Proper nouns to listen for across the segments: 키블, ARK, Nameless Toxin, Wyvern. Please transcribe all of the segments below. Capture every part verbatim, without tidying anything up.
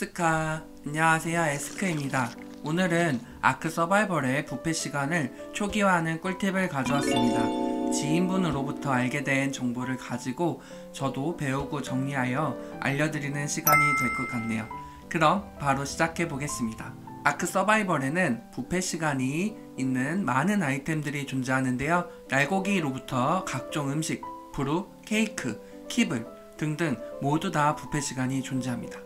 스카, 안녕하세요, 에스크입니다. 오늘은 아크 서바이벌의 부패 시간을 초기화하는 꿀팁을 가져왔습니다. 지인분으로부터 알게 된 정보를 가지고 저도 배우고 정리하여 알려드리는 시간이 될 것 같네요. 그럼 바로 시작해 보겠습니다. 아크 서바이벌에는 부패 시간이 있는 많은 아이템들이 존재하는데요. 날고기로부터 각종 음식, 부루, 케이크, 키블 등등 모두 다 부패 시간이 존재합니다.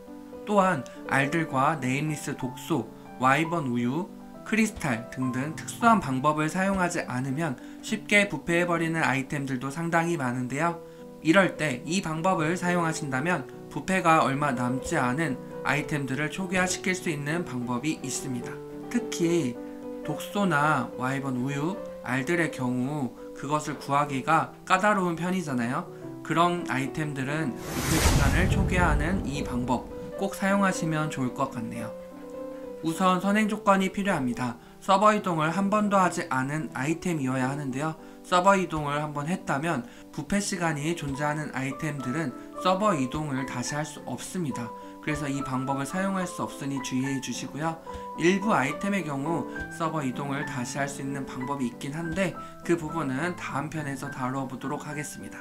또한 알들과 네임리스 독소, 와이번 우유, 크리스탈 등등 특수한 방법을 사용하지 않으면 쉽게 부패해버리는 아이템들도 상당히 많은데요. 이럴 때 이 방법을 사용하신다면 부패가 얼마 남지 않은 아이템들을 초기화시킬 수 있는 방법이 있습니다. 특히 독소나 와이번 우유, 알들의 경우 그것을 구하기가 까다로운 편이잖아요. 그런 아이템들은 부패 시간을 초기화하는 이 방법 꼭 사용하시면 좋을 것 같네요. 우선 선행 조건이 필요합니다. 서버 이동을 한 번도 하지 않은 아이템이어야 하는데요. 서버 이동을 한번 했다면 부패 시간이 존재하는 아이템들은 서버 이동을 다시 할 수 없습니다. 그래서 이 방법을 사용할 수 없으니 주의해 주시고요. 일부 아이템의 경우 서버 이동을 다시 할 수 있는 방법이 있긴 한데 그 부분은 다음 편에서 다뤄보도록 하겠습니다.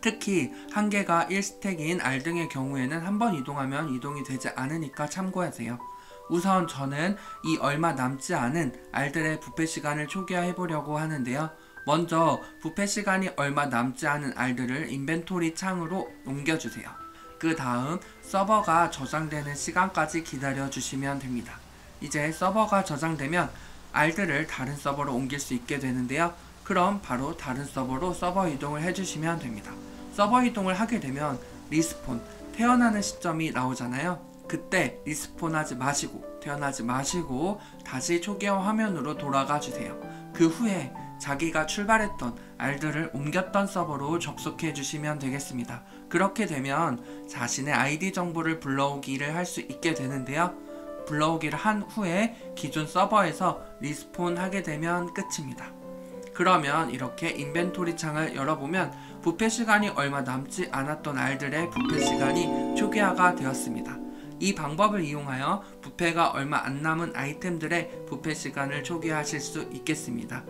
특히 한계가 일 스택인 알 등의 경우에는 한번 이동하면 이동이 되지 않으니까 참고하세요. 우선 저는 이 얼마 남지 않은 알들의 부패 시간을 초기화해보려고 하는데요. 먼저 부패 시간이 얼마 남지 않은 알들을 인벤토리 창으로 옮겨주세요. 그 다음 서버가 저장되는 시간까지 기다려주시면 됩니다. 이제 서버가 저장되면 알들을 다른 서버로 옮길 수 있게 되는데요. 그럼 바로 다른 서버로 서버 이동을 해주시면 됩니다. 서버 이동을 하게 되면 리스폰, 태어나는 시점이 나오잖아요. 그때 리스폰하지 마시고 태어나지 마시고 다시 초기화 화면으로 돌아가 주세요. 그 후에 자기가 출발했던 알들을 옮겼던 서버로 접속해 주시면 되겠습니다. 그렇게 되면 자신의 아이디 정보를 불러오기를 할 수 있게 되는데요. 불러오기를 한 후에 기존 서버에서 리스폰하게 되면 끝입니다. 그러면 이렇게 인벤토리 창을 열어보면 부패 시간이 얼마 남지 않았던 알들의 부패 시간이 초기화가 되었습니다. 이 방법을 이용하여 부패가 얼마 안 남은 아이템들의 부패 시간을 초기화하실 수 있겠습니다.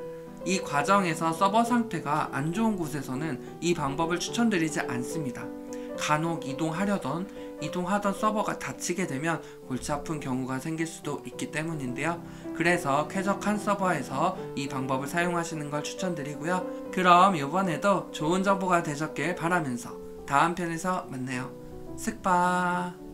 이 과정에서 서버 상태가 안 좋은 곳에서는 이 방법을 추천드리지 않습니다. 간혹 이동하려던 이동하던 서버가 닫히게 되면 골치 아픈 경우가 생길 수도 있기 때문인데요. 그래서 쾌적한 서버에서 이 방법을 사용하시는 걸 추천드리고요. 그럼 이번에도 좋은 정보가 되셨길 바라면서 다음 편에서 만나요. 스파.